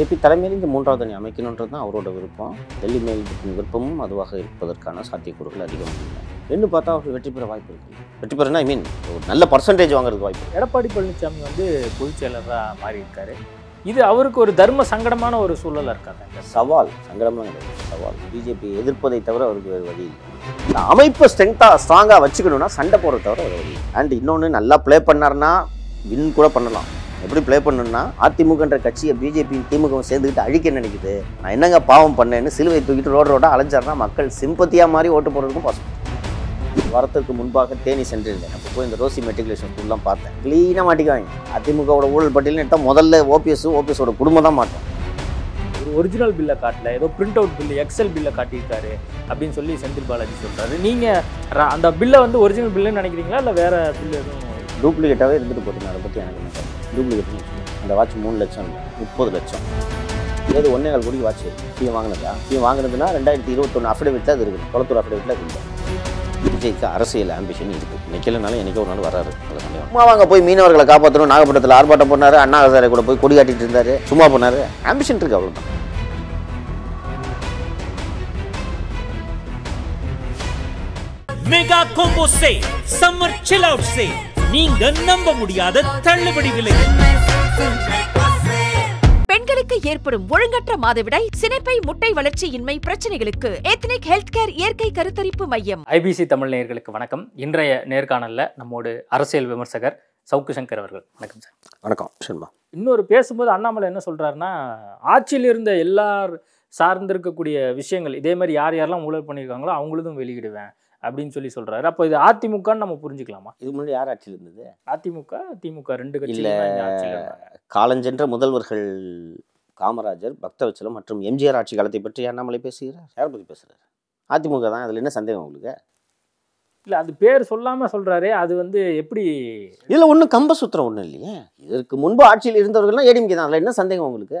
BJP தலைமையில் இந்த மூன்றாவது அணி அமைக்கணுன்றது தான் அவரோட விருப்பம். டெல்லி மேல் விருப்பமும் அதுவாக இருப்பதற்கான சாத்தியக்கூறுகள் அதிகம். ரெண்டு பார்த்தா அவர் வெற்றி பெற வாய்ப்பு இருக்குது. வெற்றி பெறனா ஐ மீன் ஒரு நல்ல பர்சன்டேஜ் வாங்குறதுக்கு வாய்ப்பு. எடப்பாடி பழனிசாமி வந்து பொதுச் செயலராக மாறி இருக்காரு. இது அவருக்கு ஒரு தர்ம சங்கடமான ஒரு சூழலாக இருக்காங்க. சவால் சங்கடமாக கிடையாது. சவால் பிஜேபி எதிர்ப்பதை தவிர அவருக்கு வேறு வழி இல்லை. அமைப்பை ஸ்ட்ராங்காக வச்சுக்கணும்னா சண்டை போடுறத தவிர ஒரு வழி. அண்ட் இன்னொன்று நல்லா ப்ளே பண்ணார்னா வின் கூட பண்ணலாம். எப்படி ப்ளே பண்ணணும்னா அதிமுகன்ற கட்சியை பிஜேபியின் திமுகவும் சேர்ந்துக்கிட்டு அழிக்க நினைக்குது, நான் என்னங்க பாவம் பண்ணேன்னு சிலுவை தூக்கிட்டு ரோடாக அலைஞ்சார்னா மக்கள் சிம்பத்தியாக மாதிரி ஓட்டு போடுறதுக்கும் பாசிபிள். வரத்துக்கு முன்பாக தேனி சென்றிருந்தேன். அப்போ போய் இந்த ரோசி மெட்ரிகுலேஷன் ஸ்கூல்லாம் பார்த்தேன். க்ளீனாக மாட்டிக்காங்க. அதிமுகவோட ஊழல் பட்டியல்னு எடுத்தால் முதல்ல ஓபிஎஸோட குடும்பம் தான் மாட்டோம். ஒரு ஒரிஜினல் பில்லை காட்டல, ஏதோ பிரிண்ட் அவுட் பில்லு எக்ஸல் பில்லை காட்டியிருக்காரு அப்படின்னு சொல்லி செந்தில் பாலாஜி சொல்கிறாரு. நீங்கள் அந்த பில்லை வந்து ஒரிஜினல் பில்லுன்னு நினைக்கிறீங்களா இல்லை வேறு பில்லு எதுவும் டூப்ளிகேட்டாகவே இருந்துட்டு போட்டுங்க? அதை பற்றி எனக்கு என்ன டூப்ளிகேட்? அந்த வாட்ச் 3 லட்சம் 30 லட்சம் ஏது 1.25 கோடி வாட்ச் நீங்கள் வாங்கினதா? நீங்கள் வாங்கினதுன்னா 2021 அஃபிடவிட்டில் அது இருக்குது, குளத்தூர் அஃபிடவிட்டில் இருக்குது. விஜய்க்கு அரசியல் ஆம்பிஷன் இருக்குது. நிற்கலனாலும் எனக்கே ஒரு நாள் வராரு. சும்மா வாங்க போய் மீனவர்களை காப்பாற்றணும் நாகப்பட்டினத்தில் ஆர்ப்பாட்டம் பண்ணார், அண்ணா ஹசாரை கூட போய் கொடி காட்டிகிட்டு இருந்தார், சும்மா பண்ணார். ஆம்பிஷன் இருக்குது அவ்வளோதான். Mega combo say summer chill out say நீங்க நம்ப முடியாத தள்ளுபடி விலை. பெண்களுக்கு ஏற்படும் ஒழுங்கற்ற மாதவிடாய், சினைப்பை, முட்டை வளர்ச்சி இன்மை பிரச்சனைகளுக்கு எத்னிக் ஹெல்த் கேர் இயற்கை கருத்தரிப்பு மையம். ஐபிசி தமிழ் நேயர்களுக்கு வணக்கம். இன்றைய நேர்காணல்ல நம்மோடு அரசியல் விமர்சகர் சவுக்கு சங்கர் அவர்கள். வணக்கம் சார். வணக்கம் சர்மா. இன்னொரு பேசும்போது அண்ணாமலை என்ன சொல்றாருன்னா, ஆட்சியில் இருந்த எல்லார் சார்ந்திருக்கக்கூடிய விஷயங்கள் இதே மாதிரி யார் யாரெல்லாம் ஊழல் பண்ணியிருக்காங்களோ அவங்களும் வெளியிடுவேன் அப்படின்னு சொல்லி சொல்றாரு. அப்போ இது அதிமுகன்னு நம்ம புரிஞ்சுக்கலாமா? இது முன்னாடி யார் ஆட்சியில் இருந்தது? அதிமுக திமுக ரெண்டு கட்சியில காலஞ்சென்ற முதல்வர்கள் காமராஜர், பக்தவச்சலம் மற்றும் எம்ஜிஆர் ஆட்சி காலத்தை பற்றி அண்ணாமலை பேசுகிறார். யார் பற்றி பேசுகிறார்? அதிமுக தான். அதில் என்ன சந்தேகம் உங்களுக்கு? இல்லை, அது பேர் சொல்லாமல் சொல்கிறாரு. அது வந்து எப்படி? இதில் ஒன்றும் கம்ப சுத்திரம் ஒன்றும் இல்லையே. இதற்கு முன்பு ஆட்சியில் இருந்தவர்கள்லாம் ஏடிஎம்கே தான். அதில் என்ன சந்தேகம் உங்களுக்கு?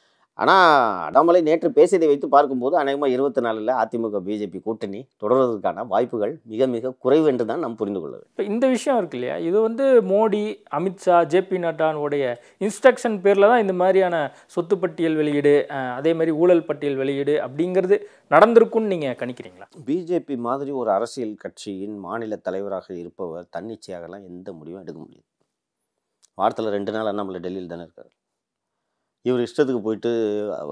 ஆனால் அண்ணாமலை நேற்று பேசியதை வைத்து பார்க்கும்போது அநேகமாக 24 அதிமுக பிஜேபி கூட்டணி தொடர்வதற்கான வாய்ப்புகள் மிக மிக குறைவு என்று தான் நாம் புரிந்து கொள்ள வேண்டும். இப்போ இந்த விஷயம் இருக்கு இல்லையா, இது வந்து மோடி, அமித்ஷா, ஜேபி நட்டானுடைய இன்ஸ்ட்ரக்ஷன் பேரில் தான் இந்த மாதிரியான சொத்து பட்டியல் வெளியீடு, அதே மாதிரி ஊழல் பட்டியல் வெளியீடு அப்படிங்கிறது நடந்திருக்குன்னு நீங்கள் கணிக்கிறீங்களா? பிஜேபி மாதிரி ஒரு அரசியல் கட்சியின் மாநில தலைவராக இருப்பவர் தன்னிச்சையாகலாம் எந்த முடிவும் எடுக்க முடியாது. வாரத்தில் 2 நாள் அண்ணாமலை டெல்லியில் தானே இருக்கார். இவர் இஷ்டத்துக்கு போயிட்டு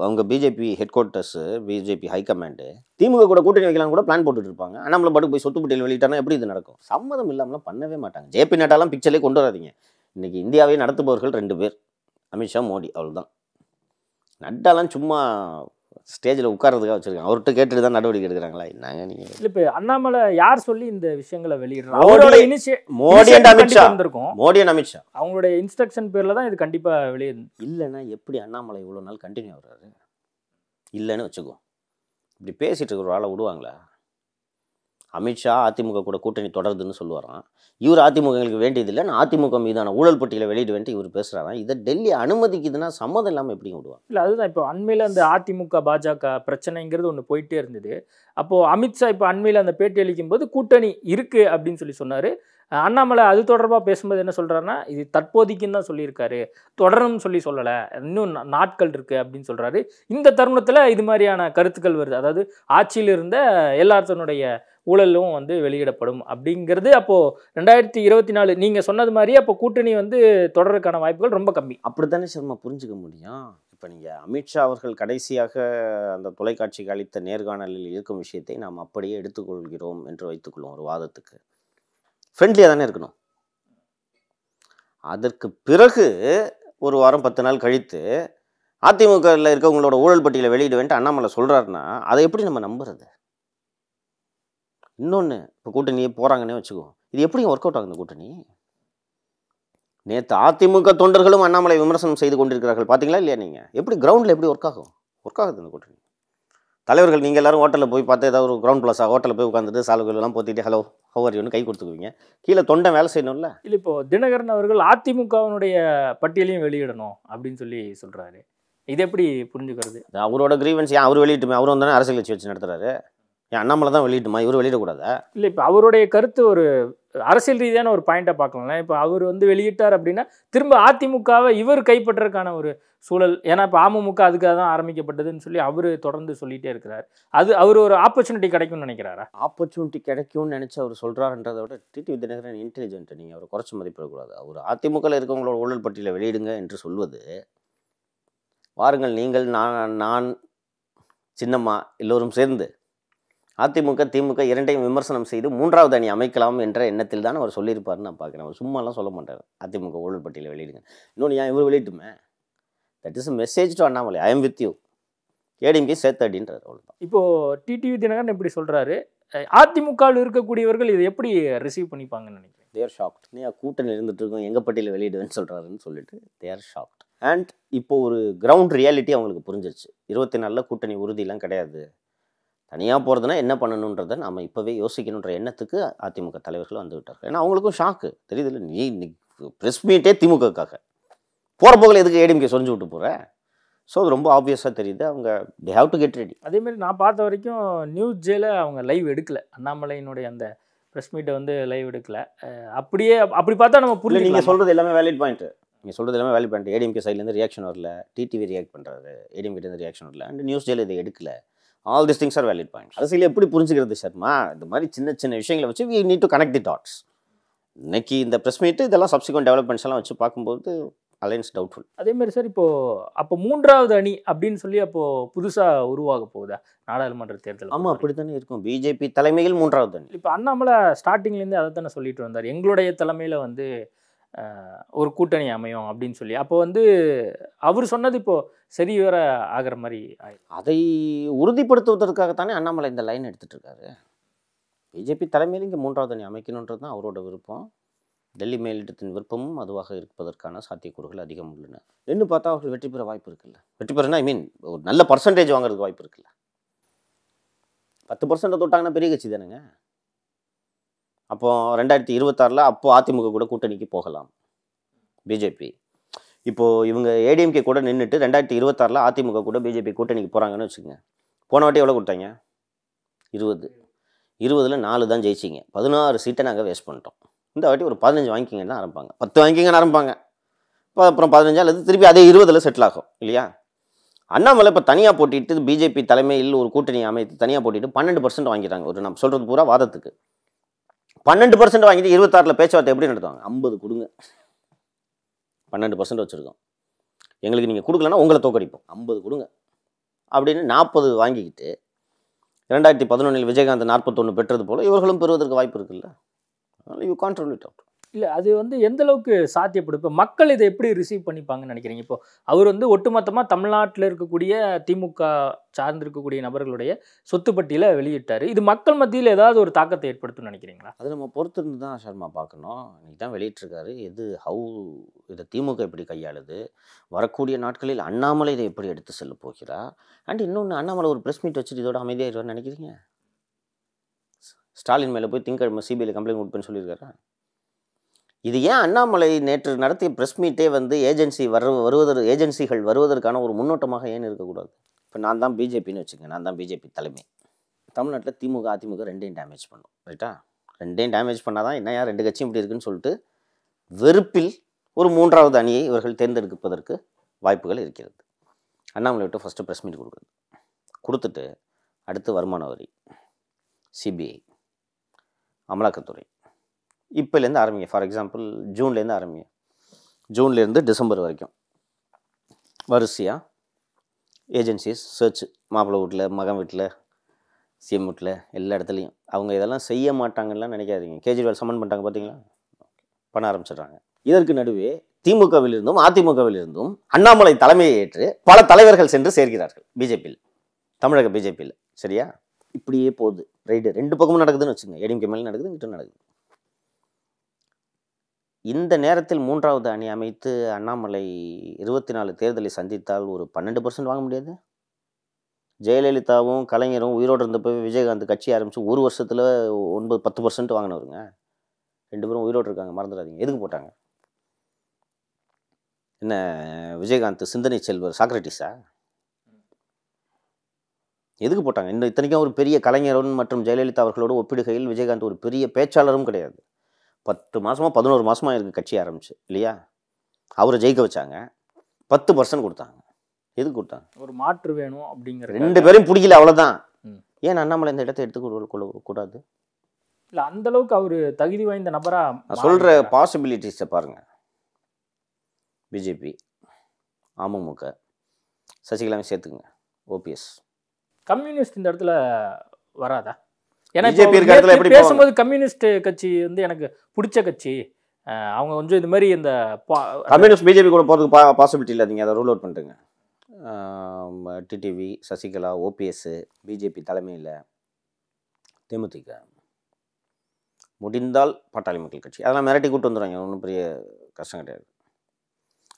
அவங்க BJP head quarters, BJP high command DMK கூட கூட்டணி வைக்கலாம் கூட பிளான் போட்டுட்டு இருப்பாங்க. அண்ணாமலை பாட்டு போய் சொத்து பட்டியல் வெளியிட்டானா எப்படி இது நடக்கும்? சம்மதம் இல்லாமலாம் பண்ணவே மாட்டாங்க. ஜேபி நட்டாலாம் பிக்சர்லேயே கொண்டு வராதிங்க. இன்றைக்கி இந்தியாவே நடத்துபவர்கள் 2 பேர், அமித்ஷா, மோடி, அவ்வளோதான். நட்டாலாம் சும்மா ஸ்டேஜில் உட்கார்றதுக்காக வச்சுருக்காங்க. அவர்கிட்ட கேட்டுட்டு தான் நடவடிக்கை எடுக்கிறாங்களா? என்னங்க நீங்கள்? இல்லை, இப்போ அண்ணாமலை யார் சொல்லி இந்த விஷயங்களை வெளியிடுறாங்க? மோடி அண்ட் அமித்ஷா வந்திருக்கும். மோடி அண்ட் அமித்ஷா அவங்களுடைய இன்ஸ்ட்ரக்ஷன் பேரில் தான் இது கண்டிப்பாக வெளியிடு. இல்லைன்னா எப்படி அண்ணாமலை இவ்வளோ நாள் கண்டினியூ ஆகுறாரு? இல்லைன்னு வச்சுக்கோ, இப்படி பேசிகிட்டு இருக்கிற ஆளை விடுவாங்களா? அமித்ஷா அதிமுக கூட கூட்டணி தொடருதுன்னு சொல்லுவாரான். இவர் அதிமுக எங்களுக்கு வேண்டியதில்லை, நான் அதிமுக மீதான ஊழல் பட்டியலை வெளியிடுவேன்ட்டு இவர் பேசுகிறாராம். இதை டெல்லி அனுமதிக்குதுன்னா சம்மதம் இல்லாமல் எப்படி விடுவாங்க? இல்லை, அதுதான் இப்போ அண்மையில் அந்த அதிமுக பாஜக பிரச்சனைங்கிறது ஒன்று போயிட்டே இருந்தது. அப்போது அமித்ஷா இப்போ அண்மையில் அந்த பேட்டி அளிக்கும்போது கூட்டணி இருக்குது அப்படின்னு சொல்லி சொன்னார். அண்ணாமலை அது தொடர்பாக பேசும்போது என்ன சொல்கிறாருன்னா, இது தற்போதைக்குன்னு தான் சொல்லியிருக்காரு, தொடரணும்னு சொல்லி சொல்லலை, இன்னும் நாட்கள் இருக்குது அப்படின்னு சொல்கிறாரு. இந்த தருணத்தில் இது மாதிரியான கருத்துக்கள் வருது, அதாவது ஆட்சியில் இருந்த எல்லாத்தனுடைய ஊழலும் வந்து வெளியிடப்படும் அப்படிங்கிறது. அப்போது 2024 நீங்கள் சொன்னது மாதிரி அப்போ கூட்டணி வந்து தொடர்றதுக்கான வாய்ப்புகள் ரொம்ப கம்மி. அப்படி தானே சர்மா புரிஞ்சுக்க முடியும்? இப்போ நீங்கள் அமித்ஷா அவர்கள் கடைசியாக அந்த தொலைக்காட்சிக்கு அளித்த நேர்காணலில் இருக்கும் விஷயத்தை நாம் அப்படியே எடுத்துக்கொள்கிறோம் என்று வைத்துக்கொள்வோம். ஒரு வாதத்துக்கு ஃப்ரெண்ட்லியாக தானே இருக்கணும். அதற்கு பிறகு ஒரு வாரம் 10 நாள் கழித்து அதிமுகவில் இருக்கவங்களோட ஊழல் பட்டியலை வெளியிடுவேன்ட்டு அண்ணாமலை சொல்கிறாருன்னா அதை எப்படி நம்ம நம்புறது? இன்னொன்று, இப்போ கூட்டணியே போகிறாங்கன்னே வச்சுக்குவோம், இது எப்படி ஒர்க் அவுட் ஆகுது? கூட்டணி நேற்று அதிமுக தொண்டர்களும் அண்ணாமலை விமர்சனம் செய்து கொண்டிருக்கிறார்கள், பார்த்தீங்களா இல்லையா? நீங்கள் எப்படி கிரவுண்டில் எப்படி ஒர்க் ஆகும்? ஒர்க் ஆகுது இந்த கூட்டணி. தலைவர்கள் நீங்கள் எல்லோரும் ஹோட்டலில் போய் பார்த்து ஏதாவது ஒரு கிரவுண்ட் பிளாஸாக ஹோட்டலில் போய் உட்காந்துட்டு சாலுகள்லாம் போத்திட்டு hello However, you can't do it. You can't do it. You can't do it. You can't do it. You can't do it. You அரசியல் ரீதியான ஒரு பாயிண்ட பார்க்கணும்னா இப்ப அவர் வந்து வெளியிட்டார் அப்படினா திரும்ப ஆதிமுகாவை இவர் கைப்பற்றறதுக்கான ஒரு சூழல் ஏனா இப்ப ஆமுமுக அதுக்காக தான் ஆரம்பிக்கப்பட்டதுன்னு சொல்லி அவர் தொடர்ந்து சொல்லிட்டே இருக்கார் அது அவர் ஒரு opportunity கிடைக்கும்னு நினைக்கிறாரா opportunity கிடைக்கும்னு நினைச்சு அவர் சொல்றாருன்றதை விட டிடி வித்யநகரன் இன்டெலிஜென்ட் நீங்க அவரை குறைச்சு மதிப்பிட கூடாது அவர் ஆதிமுகல இருக்கவங்களோட ஊழல் பட்டியல வெளியிடுங்க என்று சொல்வது வாருங்கள் நீங்கள் நான் சின்னம்மா எல்லாரும் சேர்ந்து ஆதிமுக திமுக இரண்டையும் விமர்சனம் செய்து மூன்றாவது அணி அமைக்கலாம் என்ற எண்ணத்தில் தான் அவர் சொல்லியிருப்பார்னு நான் பார்க்கிறேன் அவர் சும்மா எல்லாம் சொல்ல மாட்டார் ஆதிமுக ஊழல் பட்டியல வெளியிடுங்க இன்னொன்னு நான் இவர் வெளியிட்டுமே that is a message to Annamalai I am with you ADMK சேர்த்தடின்றார் அவ்வளவுதான் இப்போ டிடிவி தினகரன் இப்படி சொல்றாரு ஆதிமுகல இருக்க கூடியவர்கள் இத எப்படி ரிசீவ் பண்ணிப்பாங்கன்னு நினைக்கிறேன் they are shocked நீ கூட்டணில இருந்துட்டு இருக்கோம் எங்க பட்டியல வெளியிடுவேன்னு சொல்றாருன்னு சொல்லிட்டு they are shocked and இப்போ ஒரு கிரவுண்ட் ரியாலிட்டி அவங்களுக்கு புரிஞ்சிருச்சு 24 ல கூட்டணி உறுதி எல்லாம் கிடையாது தனியா போறதுனா என்ன பண்ணனும்ன்றதை நாம இப்பவே யோசிக்கணும்ன்ற எண்ணத்துக்கு ஆதிமுக தலைவர்கள் வந்து விட்டாங்க. ஏன்னா அவங்களுக்கும் ஷாக். தெரியுதுல நீ பிரஸ் மீட்டே திமுககாக. போற போகல எதுக்கு ஏடிஎம்கே சொஞ்சு விட்டு போற? சோ அது ரொம்ப ஆப்வியஸா தெரியுது. அவங்க they have to get ready. அதே மாதிரி நான் பார்த்த வரைக்கும் நியூஸ் ஜேல அவங்க லைவ் எடுக்கல. அண்ணாமலையினுடைய அந்த பிரஸ் மீட் வந்து லைவ் எடுக்கல. அப்படியே அப்படி பார்த்தா நம்ம புரியல நீங்க சொல்றது எல்லாமே வேலிட் பாயிண்ட். நீங்க சொல்றது எல்லாமே வேலிட் பாயிண்ட். ஏடிஎம்கே சைடுல இருந்து ரியாக்ஷன் வரல. டிடிவி ரியாக்ட் பண்றாரு. ஏடிஎம்கே இருந்து ரியாக்ஷன் வரல. அண்ட் நியூஸ் ஜேல இதை எடுக்கல. All these things are valid points. அரசியல் எப்படி புரிஞ்சிக்கிறது சர்மா இந்த மாதிரி சின்ன சின்ன விஷயங்களை வச்சு we need to connect the dots. இன்னைக்கு இந்த பிரஸ் மீட் இதெல்லாம் subsequent developments எல்லாம் வச்சு பாக்கும்போது அலைன்ஸ் டவுட்ஃபுல். அதே மாதிரி சார் இப்போ அப்ப மூன்றாவது அணி அப்படினு சொல்லி அப்போ புதுசா உருவாக போகுதா நாடாளுமன்ற தேர்தல். ஆமா அப்படி தானே இருக்கும் பிஜேபி தலைமையில் மூன்றாவது அணி. இப்போ அண்ணாமலை ஸ்டார்டிங்ல இருந்து அத தான சொல்லிட்டு வந்தார் எங்களுடைய தலைமையில வந்து ஒரு கூட்டணி அமையும் அப்படினு சொல்லி அப்ப வந்து அவர் சொன்னது இப்போ சரிவர ஆகற மாதிரி அதை உறுதிப்படுத்துவதற்காக தானே அண்ணாமலை இந்த லைன் எடுத்துட்டு இருக்காரு பிஜேபி தலைமையில இங்க மூன்றாவது அணி அமைக்கணும்ன்றது தான் அவரோட விருப்பம் டெல்லி மேலிடத்தின் விருப்பமும் அதுவாக இருப்பதற்கான சாத்தியக்கூறுகள் அதிகம் உள்ளன என்ன பார்த்தா அவருக்கு வெற்றி பெற வாய்ப்பு இருக்குல்ல வெற்றி பெறனா ஐ மீன் ஒரு நல்ல % வாங்குறதுக்கு வாய்ப்பு இருக்குல்ல 10% தொட்டாங்கன்னா பெரிய கட்சி தானேங்க அப்போ 2026ல அப்போ ஆதிமுக கூட கூட்டணிக்கு போகலாம் பிஜேபி இப்போ இவங்க ஏடிஎம்கே கூட நின்னுட்டு 2026ல ஆதிமுக கூட பிஜேபி கூட்டணிக்கு போறாங்கன்னு வெச்சுங்க போன வாட்டி எவ்வளவு கொடுத்தாங்க 20ல 4 தான் ஜெயிச்சிங்க 16 சீட்டை நாங்க வேஸ்ட் பண்ணிட்டோம் இந்த வாட்டி ஒரு 15 வாங்கிங்கன்னு ஆரம்பிப்பாங்க 10 வாங்கிங்கன்னு ஆரம்பிப்பாங்க அப்புறம் 15 அது திருப்பி அதே 20ல செட்டில் ஆகும் இல்லையா அண்ணாமலை இப்ப தனியா போட்டிட்டு பிஜேபி தலைமையில் ஒரு கூட்டணி அமைத்து தனியா போட்டிட்டு 12% வாங்கிட்டாங்க ஒரு நான் சொல்றது பூரா வாதத்துக்கு 12% வாங்கிட்டு 26ல பேச்சுவார்த்தை எப்படி நடத்துவாங்க 50 கொடுங்க 12% வச்சிருக்கோம் எங்களுக்கு நீங்க கொடுக்கலனா உங்களை தோக்கடிப்போம் 50 கொடுங்க அப்படினு 40 வாங்கிக்கிட்டு 2011ல் விஜயகாந்த் 41 பெற்றது போல இவர்களும் பெறுவதற்கு வாய்ப்பு இருக்குல்ல you control it out இல்ல அது வந்து எந்த அளவுக்கு சாத்தியப்படுது மக்கள் இதை எப்படி ரிசீவ் பண்ணிப்பாங்கன்னு நினைக்கிறீங்க இப்போ அவர் வந்து ஒட்டுமொத்தமா தமிழ்நாட்டுல இருக்கக்கூடிய திமுக சார்ந்து இருக்கக்கூடிய நபர்களுடைய சொத்து பட்டியல வெளியிட்டாரு இது மக்கள் மத்தியில ஏதாவது ஒரு தாக்கத்தை ஏற்படுத்தும்னு நினைக்கிறீங்களா அது நம்ம பொறுத்து இருந்து தான் சர்மா பார்க்கணும் இன்னைக்கு தான் வெளியிட்டு இருக்காரு இது ஹவ் இதை திமுக எப்படி கையாளுது வரக்கூடிய நாட்களில் அண்ணாமலை இதை எப்படி எடுத்து செல்ல போகிறா அண்ட் இன்னொன்று அண்ணாமலை ஒரு பிரஸ் மீட் வச்சுட்டு இதோட அமைதியாயிருவான்னு நினைக்கிறீங்க ஸ்டாலின் மேலே போய் திங்கட்கிழமை சிபிஐல கம்ப்ளைண்ட் கொடுப்பேன்னு சொல்லியிருக்காரா இது ஏன் அண்ணாமலை நேற்று நடத்திய பிரஸ் மீட்டே வந்து ஏஜென்சிகள் வருவதற்கான ஒரு முன்னோட்டமாக ஏன் இருக்கக்கூடாது இப்போ நான் தான் பிஜேபின்னு வச்சுங்க நான் தான் பிஜேபி தலைமை தமிழ்நாட்டில் திமுக அதிமுக ரெண்டையும் டேமேஜ் பண்ணும் ரைட்டா ரெண்டையும் டேமேஜ் பண்ணால் தான் என்ன யார் ரெண்டு கட்சியும் இப்படி இருக்குன்னு சொல்லிட்டு வெறுப்பில் ஒரு மூன்றாவது அணியை இவர்கள் தேர்ந்தெடுப்பதற்கு வாய்ப்புகள் இருக்கிறது அண்ணாமலை விட்டு ஃபஸ்ட்டு பிரஸ் மீட் கொடுக்குறது கொடுத்துட்டு அடுத்து வருமான வரி சிபிஐ அமலாக்கத்துறை இப்போலேருந்து ஆரம்பிங்க ஃபார் எக்ஸாம்பிள் ஜூன்லேருந்து ஆரம்பிங்க ஜூன்லேருந்து டிசம்பர் வரைக்கும் வரிசையாக ஏஜென்சிஸ் சர்ச் மாப்பிள்ளை வீட்டில் மகன் வீட்டில் சிஎம் வீட்டில் எல்லா இடத்துலையும் அவங்க இதெல்லாம் செய்ய மாட்டாங்கலாம் நினைக்காதீங்க கேஜ்ரிவால் சம்மன் பண்ணிட்டாங்க பார்த்தீங்களா பண்ண ஆரம்பிச்சிடுறாங்க இதற்கு நடுவே திமுகவிலிருந்தும் அதிமுகவிலிருந்தும் அண்ணாமலை தலைமையை ஏற்று பல தலைவர்கள் சென்று சேர்கிறார்கள் பிஜேபியில் தமிழக பிஜேபியில் சரியா இப்படியே போகுது ரைடு ரெண்டு பக்கமும் நடக்குதுன்னு வச்சுங்க ஏடிஎம்கே மேலே நடக்குது இங்கிட்ட நடக்குது இந்த நேரத்தில் மூன்றாவது அணி அமைத்து அண்ணாமலை 24 தேர்தலை சந்தித்தால் ஒரு 12% வாங்க முடியாது ஜெயலலிதாவும் கலைஞரும் உயிரோடு இருந்தப்போ விஜயகாந்த் கட்சி ஆரம்பித்து ஒரு வருஷத்தில் 9-10% வாங்கினவருங்க. 2 பேரும் உயிரோடு இருக்காங்க, மறந்துடாதீங்க. எதுக்கு போட்டாங்க? என்ன விஜயகாந்த் சிந்தனை செல்வர் சாக்ரட்டிஸா? எதுக்கு போட்டாங்க? இன்னும் இத்தனைக்கும் ஒரு பெரிய கலைஞரும் மற்றும் ஜெயலலிதா அவர்களோடு ஒப்பிடுகையில் விஜயகாந்த் ஒரு பெரிய பேச்சாளரும் கிடையாது. 10 மாதமாக 11 மாதமாக இருக்குது கட்சி ஆரம்பிச்சு இல்லையா? அவரை ஜெயிக்க வச்சாங்க, 10% கொடுத்தாங்க. எதுக்கு கொடுத்தாங்க? ஒரு மாற்று வேணும் அப்படிங்கிற. 2 பேரும் பிடிக்கல, அவ்வளோதான். ஏன் அண்ணாமலை இந்த இடத்தை எடுத்துக்கொள்ள கூடாது? இல்லை, அந்தளவுக்கு அவர் தகுதி வாய்ந்த நபராக நான் சொல்கிற பாசிபிலிட்டிஸை பாருங்கள். பிஜேபி, அமமுக, சசிகலாவை சேர்த்துக்குங்க, ஓபிஎஸ், கம்யூனிஸ்ட் இந்த இடத்துல வராதா? ஏன்னா இப்படி பேசும்போது கம்யூனிஸ்ட் கட்சி வந்து எனக்கு பிடிச்ச கட்சி, அவங்க கொஞ்சம் இது மாதிரி இந்த கம்யூனிஸ்ட் பிஜேபி கூட போகிறதுக்கு பாசிபிலிட்டி இல்லை. நீங்கள் அதை ரூல் அவுட் பண்ணுறீங்க. டிடிவி, சசிகலா, ஓபிஎஸ்ஸு, பிஜேபி தலைமையில் தேமுதிக, முடிந்தால் பாட்டாளி மக்கள் கட்சி, அதெல்லாம் மிரட்டி கூப்பிட்டு வந்துடுவாங்க, ஒன்றும் பெரிய கஷ்டம் கிடையாது.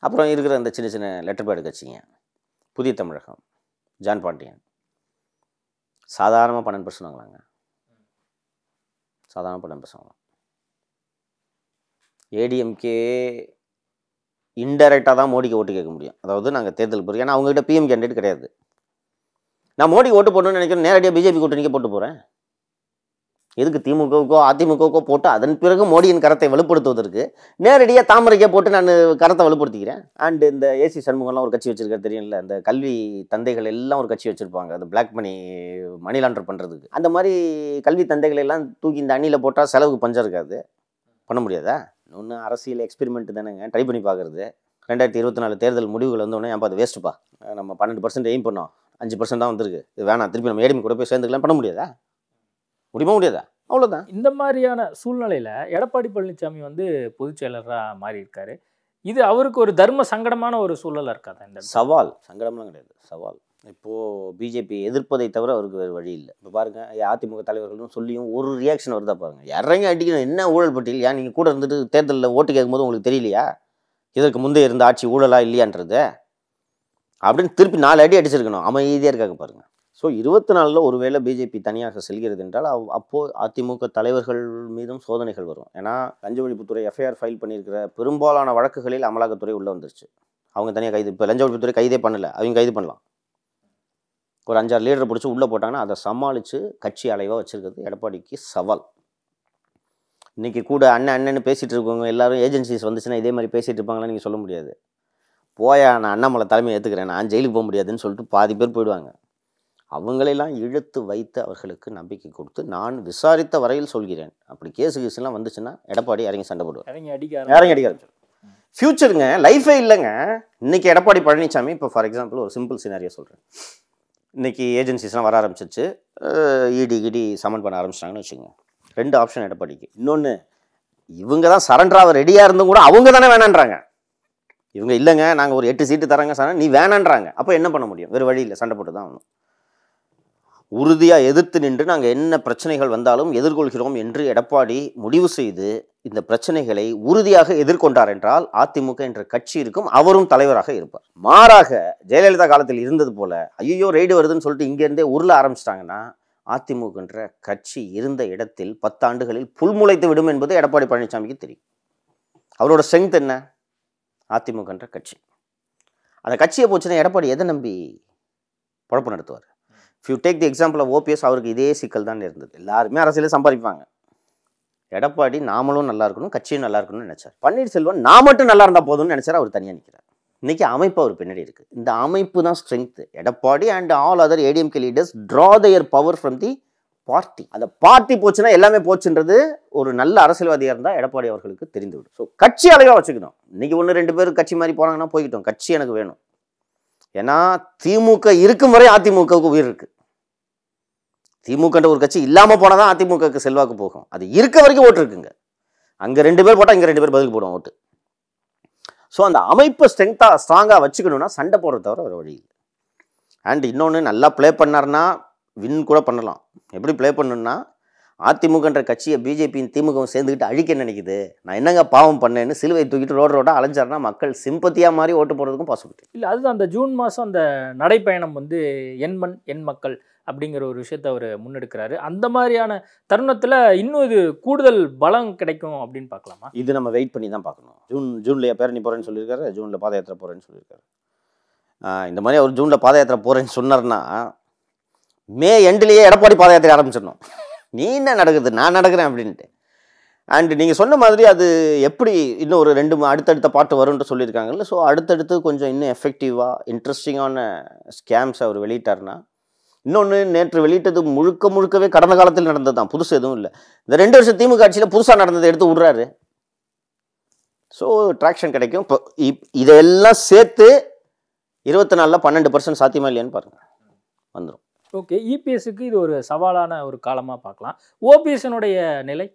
அப்புறம் இருக்கிற அந்த சின்ன சின்ன லெட்டர் பேடு கட்சிங்க, புதிய தமிழகம், ஜான் பாண்டியன், சாதாரணமாக 12% வாங்கலாங்க, சாதாரண 12% வாங்கலாம். ஏடிஎம்கே இன்டைரக்டாக தான் மோடிக்கு ஓட்டு கேட்க முடியும். அதாவது நாங்கள் தேர்தல் போகிறோம், ஏன்னா அவங்ககிட்ட பிஎம் கேண்டிடேட் கிடையாது. நான் மோடிக்கு ஓட்டு போடணும்னு நினைக்கிறேன், நேரடியாக பிஜேபி கூட்டணிக்கே போட்டு போகிறேன். எதுக்கு திமுகவுக்கோ அதிமுகவுக்கோ போட்டு அதன் பிறகு மோடியின் கரத்தை வலுப்படுத்துவதற்கு நேரடியாக தாமரைக்கே போட்டு நான் கரத்தை வலுப்படுத்திக்கிறேன். அண்டு இந்த ஏசி சண்முகம்லாம் ஒரு கட்சி வச்சுருக்காரு, தெரியும்ல, இந்த கல்வி தந்தைகள் எல்லாம் ஒரு கட்சி வச்சுருப்பாங்க, அது பிளாக் மணி லாண்டர் பண்ணுறதுக்கு. அந்த மாதிரி கல்வி தந்தைகள் எல்லாம் தூக்கி இந்த அணியில் போட்டால் செலவுக்கு பஞ்சம் இருக்காது, பண்ண முடியாதா? இன்னொன்று அரசியல் எக்ஸ்பெரிமெண்ட் தானேங்க, ட்ரை பண்ணி பார்க்குறது. 2024 தேர்தல் முடிவுகள் வந்தோடனே ஏன்ப்பா அது வேஸ்ட்டுப்பா, நம்ம 12% எய்ம் பண்ணோம், 5% தான் வந்திருக்கு, இது வேணாம், திருப்பி நம்ம ஏடிஎம் கூட போய் சேர்ந்துக்கலாம், பண்ண முடியாதா? முடியுமா? முடியாதா? அவ்வளோதான். இந்த மாதிரியான சூழ்நிலையில் எடப்பாடி பழனிசாமி வந்து பொதுச் செயலராக மாறியிருக்காரு. இது அவருக்கு ஒரு தர்ம சங்கடமான ஒரு சூழலாக இருக்காது. இந்த சவால் சங்கடம்லாம் கிடையாது, சவால். இப்போது பிஜேபி எதிர்ப்பதை தவிர அவருக்கு வேறு வழி இல்லை. இப்போ பாருங்கள், அதிமுக தலைவர்களும் சொல்லியும் ஒரு ரியாக்ஷன் வருதா பாருங்கள். இறங்கி அடிக்கணும், என்ன ஊழல் பட்டியல், ஏன் நீங்கள் கூட இருந்துட்டு தேர்தலில் ஓட்டு கேட்கும்போது உங்களுக்கு தெரியலையா இதற்கு முந்தைய இருந்த ஆட்சி ஊழலா இல்லையான்றது அப்படின்னு திருப்பி 4 அடி அடிச்சிருக்கணும். அமைதியாக இருக்காங்க பாருங்கள். ஸோ 24 ஒருவேளை பிஜேபி தனியாக செல்கிறது என்றால் அப்போது அதிமுக தலைவர்கள் மீதும் சோதனைகள் வரும். ஏன்னா லஞ்ச ஒழிப்புத்துறை எஃப்ஐஆர் ஃபைல் பண்ணியிருக்கிற பெரும்பாலான வழக்குகளில் அமலாக்கத்துறை உள்ளே வந்துருச்சு, அவங்க தனியாக கைது. இப்போ லஞ்ச ஒழிப்புத்துறை கைதே பண்ணலை, அவங்க கைது பண்ணலாம். ஒரு 5-6 லீடரை பிடிச்சி உள்ளே போட்டாங்கன்னா அதை சமாளித்து கட்சி அலைவாக வச்சுருக்கிறது எடப்பாடிக்கு சவால். இன்றைக்கி கூட அண்ணன்னு பேசிகிட்டு இருக்கவங்க எல்லோரும் ஏஜென்சிஸ் வந்துச்சுன்னா இதே மாதிரி பேசிகிட்டு இருப்பாங்களான்னு நீங்கள் சொல்ல முடியாது. போயா நான் அண்ணாமலை தலைமையை ஏற்றுக்கிறேன், நான் ஜெயிலுக்கு போக முடியாதுன்னு சொல்லிட்டு பாதி பேர் போயிடுவாங்க. அவங்களெல்லாம் இழுத்து வைத்து அவர்களுக்கு நம்பிக்கை கொடுத்து நான் விசாரித்த வரையில் சொல்கிறேன், அப்படி கேஸுலாம் வந்துச்சுன்னா எடப்பாடி இறங்கி சண்டை போடுவார், இறங்கி அடிக்க ஃப்யூச்சருங்க, லைஃபே இல்லைங்க. இன்றைக்கி எடப்பாடி பழனிசாமி இப்போ ஃபார் எக்ஸாம்பிள் ஒரு சிம்பிள் சினாரியா சொல்கிறேன், இன்றைக்கி ஏஜென்சிஸ்லாம் வர ஆரம்பிச்சிருச்சு, இடி சமன் பண்ண ஆரம்பிச்சிட்டாங்கன்னு வச்சுக்கோங்க. 2 ஆப்ஷன் எடப்பாடிக்கு. இன்னொன்று, இவங்க தான் சரண்டராக ரெடியாக இருந்தும் கூட அவங்க தானே வேணான்றாங்க. இவங்க இல்லைங்க நாங்கள் ஒரு 8 சீட்டு தராங்க சார், நீ வேணான்றாங்க. அப்போ என்ன பண்ண முடியும்? வேறு வழி இல்லை, சண்டை போட்டு தான் ஆகணும். உறுதியாக எதிர்த்து நின்று நாங்கள் என்ன பிரச்சனைகள் வந்தாலும் எதிர்கொள்கிறோம் என்று எடப்பாடி முடிவு செய்து இந்த பிரச்சனைகளை உறுதியாக எதிர்கொண்டார் என்றால் அதிமுக என்ற கட்சி இருக்கும், அவரும் தலைவராக இருப்பார். மாறாக ஜெயலலிதா காலத்தில் இருந்தது போல ஐயோ ரெய்டு வருதுன்னு சொல்லிட்டு இங்கேருந்தே உருள ஆரம்பிச்சிட்டாங்கன்னா அதிமுக என்ற கட்சி இருந்த இடத்தில் 10 ஆண்டுகளில் புல்முளைத்து விடும் என்பது எடப்பாடி பழனிசாமிக்கு தெரியும். அவரோட ஸ்ட்ரென்த் என்ன? அதிமுக என்ற கட்சி. அந்த கட்சியை போச்சுன்னா எடப்பாடி எதை நம்பி பொழப்பு நடத்துவார்? If you take the example of OPS, அவருக்கு இதே சிக்கல் தான் இருந்தது. எல்லாருமே அரசியலில் சம்பாதிப்பாங்க. எடப்பாடி நாமளும் நல்லா இருக்கணும், கட்சியும் நல்லா இருக்கணும்னு நினச்சார். பன்னீர்செல்வம் நான் மட்டும் நல்லா இருந்தால் போதும்னு நினச்சார், அவர் தனியாக நிற்கிறார். இன்றைக்கி அமைப்பு அவர் பின்னாடி இருக்குது. இந்த அமைப்பு தான் strength. Edappadi and all other ADMK leaders draw their power from the party. அந்த பார்ட்டி போச்சுன்னா எல்லாமே போச்சுன்றது ஒரு நல்ல அரசியல்வாதியாக இருந்தால் எடப்பாடி அவர்களுக்கு தெரிந்துவிடும். ஸோ கட்சி அழகாக வச்சுக்கணும். இன்றைக்கி 1-2 பேர் கட்சி மாதிரி போனாங்கன்னா போய்கிட்டோம், கட்சி எனக்கு வேணும். ஏன்னா திமுக இருக்கும் வரை அதிமுகவுக்கு உயிர் இருக்குது. திமுகன்ற ஒரு கட்சி இல்லாமல் போனால் தான் அதிமுகவுக்கு செல்வாக்கு போகும். அது இருக்க வரைக்கும் ஓட்டு இருக்குங்க. அங்கே 2 பேர் போட்டால் இங்கே 2 பேர் பதிலுக்கு போடுவோம் ஓட்டு. ஸோ அந்த அமைப்பை ஸ்ட்ராங்காக வச்சுக்கணுன்னா சண்டை போடுறத தவிர ஒரு வழி இல்லை. அண்ட் இன்னொன்று, நல்லா ப்ளே பண்ணார்னா வின் கூட பண்ணலாம். எப்படி ப்ளே பண்ணணுன்னா ADMK என்ற கட்சியை BJP-யின் திமுகவும் சேர்ந்துக்கிட்டு அழிக்க நினைக்குது. நான் என்னங்க பாவம் பண்ணேன்னு சிலுவை தூக்கிட்டு ரோடு ரோடாக அலைஞ்சாருன்னா மக்கள் சிம்பத்தியா மாதிரி ஓட்டு போடுறதுக்கும் பாசிபிலிட்டி இல்லை. அதுதான் அந்த ஜூன் மாதம் அந்த நடைப்பயணம் வந்து என் மண் என் மக்கள் அப்படிங்கிற ஒரு விஷயத்தை அவர் முன்னெடுக்கிறாரு. அந்த மாதிரியான தருணத்தில் இன்னும் இது கூடுதல் பலம் கிடைக்கும் அப்படின்னு பார்க்கலாமா? இது நம்ம வெயிட் பண்ணி தான் பார்க்கணும். ஜூன்லையா பேரணி போகிறேன்னு சொல்லியிருக்காரு, ஜூனில் பாத யாத்திரை போகிறேன்னு சொல்லியிருக்காரு. இந்த மாதிரி அவர் ஜூனில் பாத யாத்திரை போகிறேன்னு சொன்னார்னா மே எண்ட்லேயே எடப்பாடி பாத யாத்திரை ஆரம்பிச்சிடணும். நீ என்ன நடக்குது நான் நடக்கிறேன் அப்படின்ட்டு. அண்டு நீங்கள் சொன்ன மாதிரி அது எப்படி இன்னும் ஒரு ரெண்டு அடுத்தடுத்த பாட்டு வரும்னு சொல்லியிருக்காங்கல்ல. ஸோ அடுத்தடுத்து கொஞ்சம் இன்னும் எஃபெக்டிவாக இன்ட்ரெஸ்டிங்கான ஸ்கேம்ஸ் அவர் வெளியிட்டார்னா, இன்னொன்று நேற்று வெளியிட்டது முழுக்க முழுக்கவே கடந்த காலத்தில் நடந்தது தான், புதுசு எதுவும் இல்லை. இந்த 2 வருஷம் திமுக ஆட்சியில் புதுசாக நடந்ததை எடுத்து விடுறாரு. ஸோ ட்ராக்ஷன் கிடைக்கும். இப்போ இதையெல்லாம் சேர்த்து 24-ல் 12% சாத்தியமா இல்லையான்னு பாருங்கள், வந்துடும். ஓகே, இபிஎஸ்க்கு இது ஒரு சவாலான ஒரு காலமாக பார்க்கலாம். ஓபிஎஸ்னுடைய நிலை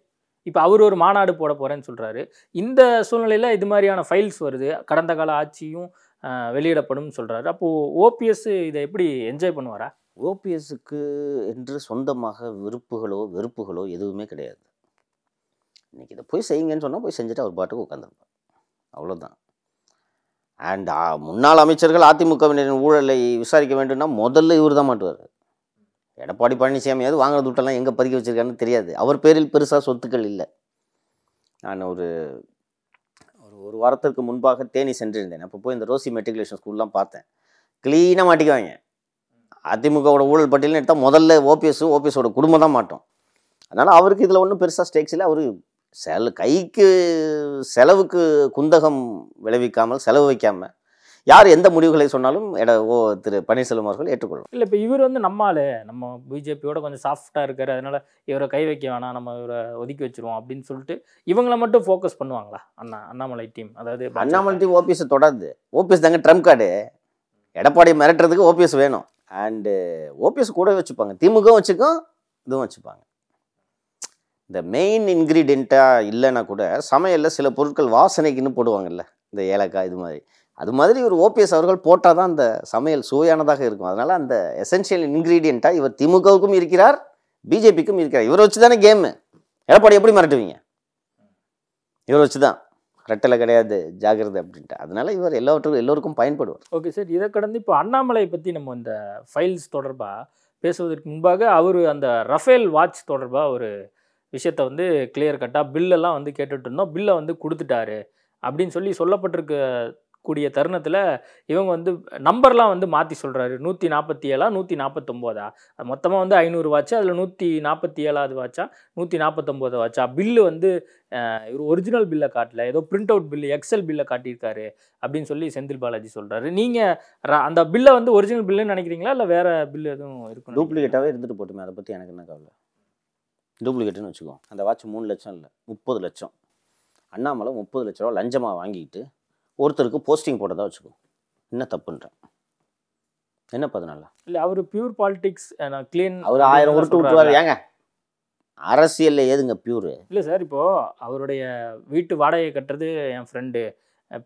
இப்போ அவர் ஒரு மாநாடு போட போகிறேன்னு சொல்கிறாரு. இந்த சூழ்நிலையில் இது மாதிரியான ஃபைல்ஸ் வருது, கடந்த கால ஆட்சியும் வெளியிடப்படும் சொல்கிறாரு. அப்போது ஓபிஎஸ் இதை எப்படி என்ஜாய் பண்ணுவாரா? ஓபிஎஸ்க்கு என்று சொந்தமாக வெறுப்புகளோ எதுவுமே கிடையாது. இன்றைக்கி இதை போய் செய்யுங்கன்னு சொன்னால் போய் செஞ்சுட்டு அவர் பாட்டுக்கு உட்காந்துருப்பார், அவ்வளோதான். அண்ட் முன்னாள் அமைச்சர்கள் அதிமுகவினரின் ஊழலை விசாரிக்க வேண்டும்னா முதல்ல இவர் தான் மாட்டுவார். எடப்பாடி பழனிசாமியாவது வாங்குறது விட்டெல்லாம் எங்கே பதுக்கி வச்சுருக்காருன்னு தெரியாது. அவர் பேரில் பெருசாக சொத்துக்கள் இல்லை. நான் ஒரு வாரத்திற்கு முன்பாக தேனி சென்றிருந்தேன். அப்போ போய் இந்த ரோசி மெட்ரிகுலேஷன் ஸ்கூல்லாம் பார்த்தேன். க்ளீனாக மாட்டிக்குவாங்க. அதிமுகவோட ஊழல் பட்டியல்னு எடுத்தால் முதல்ல ஓபிஎஸோட குடும்பம் தான் மாட்டோம். அதனால் அவருக்கு இதில் ஒன்றும் பெருசாக ஸ்டேக்ஸ் இல்லை. அவர் செலவுக்கு குந்தகம் விளைவிக்காமல், செலவு வைக்காமல் யார் எந்த முடிவுகளை சொன்னாலும் திரு பன்னீர்செல்வம் அவர்கள் ஏற்றுக்கொள்ளும். இல்லை, இப்போ இவர் வந்து நம்ம பிஜேபியோட கொஞ்சம் சாஃப்டாக இருக்காரு, அதனால் இவரை கை வைக்க வேணாம், நம்ம இவரை ஒதுக்கி வச்சுருவோம் அப்படின்னு சொல்லிட்டு இவங்களை மட்டும் ஃபோக்கஸ் பண்ணுவாங்களா? அண்ணாமலை டீம், அதாவது அண்ணாமலை டீம் ஓபிஎஸை தொடர்ந்து ஓபிஎஸ் தாங்க ட்ரம்ப் கார்டு. எடப்பாடி மிரட்டுறதுக்கு ஓபிஎஸ் வேணும். அண்டு ஓபிஎஸ் கூட வச்சுப்பாங்க, திமுகவும் வச்சுக்கும், இதுவும் வச்சுப்பாங்க. இந்த மெயின் இன்க்ரீடியண்ட்டாக இல்லைன்னா கூட சமையலில் சில பொருட்கள் வாசனைக்குன்னு போடுவாங்கல்ல, இந்த ஏலக்காய் இது மாதிரி. அது மாதிரி இவர் ஓபிஎஸ் அவர்கள் போட்டால் தான் அந்த சமையல் சுவையானதாக இருக்கும். அதனால் அந்த எசென்ஷியல் இன்க்ரீடியண்ட்டாக இவர் திமுகவுக்கும் இருக்கிறார், பிஜேபிக்கும் இருக்கிறார். இவர் வச்சு தானே கேமு. எடப்பாடி எப்படி மிரட்டுவீங்க? இவர் வச்சு தான், ரெட்டலை கிடையாது, ஜாகிரதை அப்படின்ட்டு. அதனால் இவர் எல்லோருக்கும் பயன்படுவார். ஓகே சார், இதை கடந்து இப்போ அண்ணாமலை பற்றி நம்ம இந்த ஃபைல்ஸ் தொடர்பாக பேசுவதற்கு முன்பாக அவர் அந்த ரஃபேல் வாட்ச் தொடர்பாக ஒரு விஷயத்தை வந்து கிளியர் கட்டாக பில்லெல்லாம் வந்து கேட்டுட்டு இருந்தோம், பில்லை வந்து கொடுத்துட்டாரு அப்படின்னு சொல்லப்பட்டிருக்க கூடிய தருணத்தில் இவங்க வந்து நம்பர்லாம் வந்து மாற்றி சொல்கிறாரு. 147 149 மொத்தமாக வந்து 500 வாட்சா, அதில் 147 வாட்சா 149 வாட்சா. பில்லு வந்து இவர் ஒரிஜினல் பில்லை காட்டல, ஏதோ பிரிண்ட் அவுட் பில்லு எக்ஸல் பில்லை காட்டியிருக்காரு அப்படின்னு சொல்லி செந்தில் பாலாஜி சொல்கிறாரு. நீங்கள் அந்த பில்லை வந்து ஒரிஜினல் பில்லுன்னு நினைக்கிறீங்களா, இல்லை வேறு பில்லு எதுவும் இருக்கும்? டூப்ளிகேட்டாகவே இருந்துட்டு போட்டுமே, அதை பற்றி எனக்கு என்ன கவலை. டூப்ளிகேட்டுன்னு வச்சுக்கோம். அந்த வாட்ச் 3 லட்சம் இல்லை, 30 லட்சம். அண்ணாமலை 30 லட்ச ரூபா லஞ்சமாக வாங்கிக்கிட்டு ஒருத்தருக்கு போஸ்டிங் போட்டதாக வச்சுக்கோம். என்ன தப்புன்றேன்? என்னப்பா அதனால இல்லை, அவர் பியூர் பாலிடிக்ஸ் கிளீன். அவர் 1000 உருட்டு விட்டுவார். ஏங்க அரசியல் ஏதுங்க பியூரு? இல்லை சார், இப்போது அவருடைய வீட்டு வாடகையை கட்டுறது என் ஃப்ரெண்டு,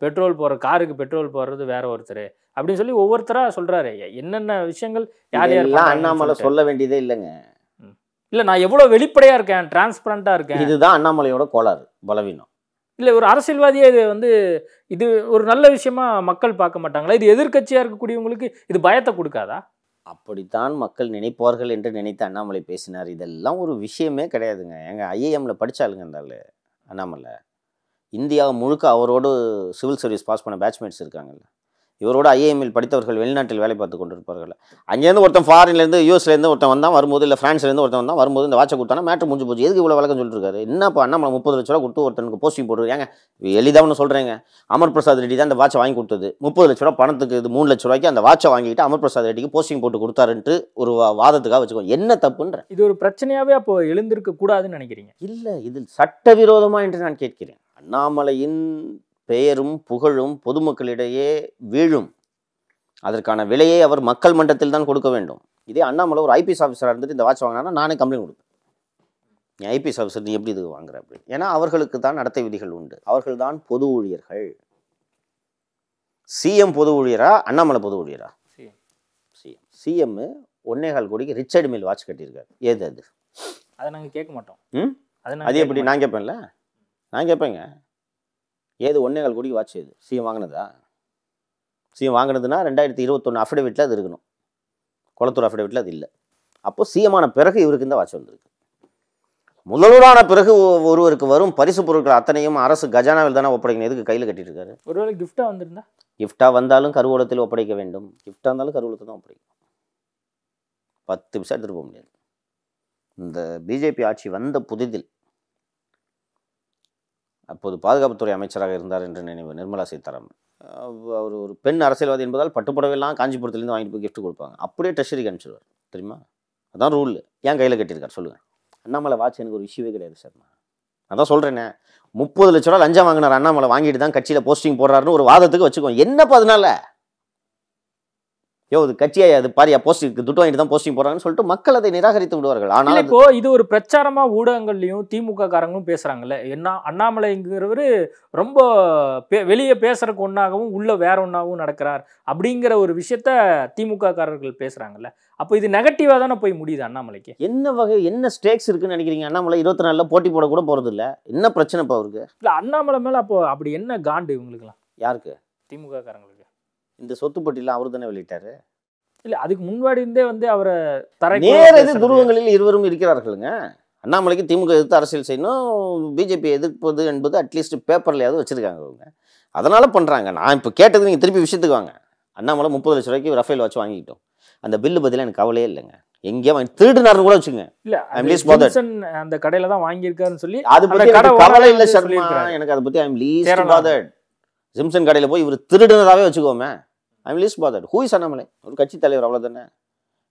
பெட்ரோல் போடுற காருக்கு பெட்ரோல் போடுறது வேற ஒருத்தர் அப்படின்னு சொல்லி ஒவ்வொருத்தராக சொல்கிறாரு. என்னென்ன விஷயங்கள் யார் யாரெல்லாம் அண்ணாமலை சொல்ல வேண்டியதே இல்லைங்க. இல்லை, நான் எவ்வளோ வெளிப்படையாக இருக்கேன், டிரான்ஸ்பரண்ட்டாக இருக்கேன். இதுதான் அண்ணாமலையோட கோளாறு, பலவீனம். இல்லை, ஒரு அரசியல்வாதியே இது வந்து இது ஒரு நல்ல விஷயமா மக்கள் பார்க்க மாட்டாங்களா? இது எதிர்கட்சியாக இருக்கக்கூடியவங்களுக்கு இது பயத்தை கொடுக்காதா? அப்படித்தான் மக்கள் நினைப்பார்கள் என்று நினைத்து அண்ணாமலை பேசினார். இதெல்லாம் ஒரு விஷயமே கிடையாதுங்க. எங்கள் ஐஏஎம்மில் படித்தாளுங்க இருந்தால் அண்ணாமலை இந்தியாவை முழுக்க அவரோடு சிவில் சர்வீஸ் பாஸ் பண்ண பேட்ச்மேட்ஸ் இருக்காங்கல்ல, இவரோட ஐஏஎம்மில் படித்தவர்கள் வெளிநாட்டில் வேலை பார்த்து கொண்டு இருப்பார்கள். அங்கேருந்து ஒருத்தன் ஃபாரின்லேருந்து யூஎஸ்லேருந்து ஒருத்தன் வந்தான் வரும்போது, இல்லை ஃப்ரான்ஸ்லேருந்து ஒருத்தன் வந்தான் வரும்போது இந்த வாட்சை கொடுத்தானா மேட்ரு முடிஞ்சு போச்சு. எதுக்கு இவ்வளோ வழக்கம் சொல்லியிருக்காரு? என்னப்பா அண்ணாமலை 30 லட்ச ரூபா கொடுத்து ஒருத்தனுக்கு போஸ்டிங் போட்டுருக்காங்க. எளிதாகனு சொல்கிறேங்க, அமர் பிரசாத் ரெட்டி தான் அந்த வாட்சை வாங்கி கொடுத்தது. 30 லட்ச ரூபா பணத்துக்கு, இது 3 லட்ச ரூபாய்க்கு அந்த வாட்சை வாங்கிட்டு அமர் பிரசாத் ரெட்டிக்கு போஸ்டிங் போட்டு கொடுத்தாருன்ட்டு ஒரு வாதத்துக்காக வச்சுக்கோங்க. என்ன தப்புன்ற? இது ஒரு பிரச்சனையாகவே அப்போ எழுந்திருக்க கூடாதுன்னு நினைக்கிறீங்க? இல்லை, இதில் சட்டவிரோதமாக என்று நான் கேட்கிறேன். அண்ணாமலையின் பெயரும் புகழும் பொதுமக்களிடையே வீழும். அதற்கான விலையை அவர் மக்கள் மன்றத்தில் தான் கொடுக்க வேண்டும். இதே அண்ணாமலை ஒரு ஐபிஎஸ் ஆஃபீஸராக இருந்துட்டு இந்த வாட்ச் வாங்கினா நானே கம்ப்ளைண்ட் கொடுப்பேன். நீ ஐபிஎஸ் ஆஃபீஸர், நீ எப்படி இது வாங்குற அப்படின்னு. ஏன்னா அவர்களுக்கு தான் நடத்தை விதிகள் உண்டு, அவர்கள் தான் பொது ஊழியர்கள். சிஎம் பொது ஊழியரா, அண்ணாமலை பொது ஊழியரா? சிஎம் 1.25 கோடிக்கு ரிச்சர்ட் மில் வாட்ச் கட்டியிருக்காரு. ஏது அது? அதை நாங்கள் கேட்க மாட்டோம். ம், அது எப்படி நான் கேட்பேன்ல, நான் கேட்பேங்க. ஏது 1.25 கோடிக்கு வாட்ச் செய்யுது சிஎம் வாங்கினதா? சிஎம் வாங்கினதுன்னா 2021 அஃபிடவிட்டில் அது இருக்கணும், கொளத்தூர் அஃபிடவிட்டில் அது இல்லை. அப்போது சிஎமான பிறகு இவருக்கு இந்த வாட்ச் வந்திருக்கு. முதல்வரான பிறகு ஒருவருக்கு வரும் பரிசு பொருட்கள் அத்தனையும் அரசு கஜானாவில் தானே ஒப்படைக்கணும், எதுக்கு கையில் கட்டிட்டு இருக்காரு? ஒருவேளை கிஃப்டாக வந்திருந்தா? கிஃப்டாக வந்தாலும் கருவூலத்தில் ஒப்படைக்க வேண்டும், கிஃப்டாக இருந்தாலும் கருவூலத்தில் தான் ஒப்படைக்கணும், 10 பைசா எடுத்துகிட்டு போக முடியாது. இந்த பிஜேபி ஆட்சி வந்த புதிதில் அப்போது பாதுகாப்புத்துறை அமைச்சராக இருந்தார் என்று நினைவு நிர்மலா சீதாராமன். அவர் ஒரு பெண் அரசியல்வாதி என்பதால் பட்டுப்புடவையெல்லாம் காஞ்சிபுரத்துலேருந்து வாங்கிட்டு போய் கிஃப்ட் கொடுப்பாங்க, அப்படியே ட்ரெஷரிக்கு அனுப்பிச்சிடுவார் தெரியுமா, அதான் ரூல். ஏன் கையில் கட்டியிருக்கார் சொல்லுங்கள்? அண்ணாமலை வாட்ச் எனக்கு ஒரு இஷ்யூவே கிடையாது சார், நான் தான் சொல்கிறேனே 30 லட்ச ரூபா லஞ்சம் வாங்கினார் அண்ணாமலை, வாங்கிட்டு தான் கட்சியில் போஸ்டிங் போடுறாருன்னு ஒரு வாதத்துக்கு வச்சுக்கோ, என்னப்பா அதனால யோ இது கட்சியாக அது பாரியா போஸ்டிங்க்கு துட்டு வாங்கிட்டு தான் போஸ்டிங் போடுறாங்கன்னு சொல்லிட்டு மக்கள் அதை நிராகரித்து விடுவார்கள். ஆனால் இப்போ இது ஒரு பிரச்சாரமாக ஊடகங்கள்லையும் திமுக காரங்களும் பேசுகிறாங்களே, என்ன அண்ணாமலைங்கிறவர் ரொம்ப வெளியே பேசுறதுக்கு ஒன்றாகவும் உள்ள வேற ஒன்றாகவும் நடக்கிறார் அப்படிங்கிற ஒரு விஷயத்த திமுக காரர்கள் பேசுகிறாங்கல்ல, அப்போ இது நெகட்டிவாக தானே போய் முடியுது அண்ணாமலைக்கு? என்ன வகை என்ன ஸ்டேக்ஸ் இருக்குன்னு நினைக்கிறீங்க? அண்ணாமலை 24 போட்டி போட கூட போகிறது இல்லை, என்ன பிரச்சனை இப்போ அவருக்கு? இல்லை அண்ணாமலை மேலே அப்போ அப்படி என்ன காண்டு இவங்களுக்குலாம்? யாருக்கு? திமுக காரங்களுக்கு. இந்த சொத்துப்பட்டியெல்லாம் அவரு தானே வெளியிட்டாரு? இல்லை அதுக்கு முன்னாடி இருந்தே வந்து அவரை தர நேர எது துருவங்களில் இருவரும் இருக்கிறார்களுங்க. அண்ணாமலைக்கு திமுக எதிர்த்து அரசியல் செய்யணும், பிஜேபி எதிர்ப்பது என்பது அட்லீஸ்ட் பேப்பர்லையாவது வச்சுருக்காங்க அவங்க, அதனால் பண்ணுறாங்க. நான் இப்போ கேட்டது நீங்கள் திருப்பி விஷயத்துக்கு வாங்க. அண்ணாமலை 30 லட்ச ரூபாய்க்கு ரஃபேல் வாட்ச் வாங்கிக்கிட்டோம், அந்த பில்லு பதிலாக எனக்கு கவலையே இல்லைங்க, எங்கேயா வாங்கி திருடுனாருன்னு கூட வச்சுங்க, இல்லை அந்த கடையில் தான் வாங்கியிருக்காருன்னு சொல்லி அது பற்றி கவலை இல்லை சர்மா எனக்கு, அதை பற்றி ஐம் லீஸ்ட் பாதர்ட். சிம்சன் கடையில் போய் இவர் திருடுனதாகவே வச்சுக்கோமே, I'm least bothered. Who is Annamalai? ஒரு கட்சி தலைவர் அவ்வளோதானே.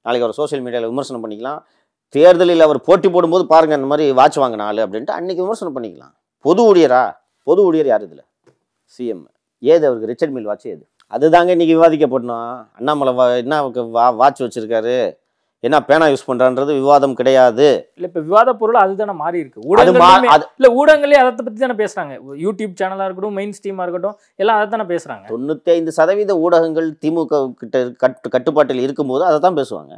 நாளைக்கு அவர் சோசியல் மீடியாவில் விமர்சனம் பண்ணிக்கலாம், தேர்தலில் அவர் போட்டி போடும்போது பாருங்கள் இந்த மாதிரி வாட்ச் வாங்கின ஆள் அப்படின்ட்டு அன்றைக்கி விமர்சனம் பண்ணிக்கலாம். பொது ஊழியரா? பொது ஊழியர் யார் இதில்? சிஎம். ஏது அவருக்கு ரிச்சர்ட் மில் வாட்ச் ஏது? அதுதாங்க இன்றைக்கி விவாதிக்கப்படணும். அண்ணாமலை என்ன வாட்ச் வச்சுருக்காரு, என்ன பேனா யூஸ் பண்ணுறான்றது விவாதம் கிடையாது. இல்லை இப்போ விவாத பொருள் அதுதானே மாறி இருக்குது, ஊடகங்கள் இல்லை ஊடகங்களே அதை பற்றி தானே பேசுகிறாங்க, யூடியூப் சேனலாக இருக்கட்டும் மெயின் ஸ்ட்ரீமாக இருக்கட்டும் எல்லாம் அதை தானே பேசுகிறாங்க. 95% ஊடகங்கள் திமுக கிட்ட கட்டுப்பாட்டில் இருக்கும்போது அதை தான் பேசுவாங்க.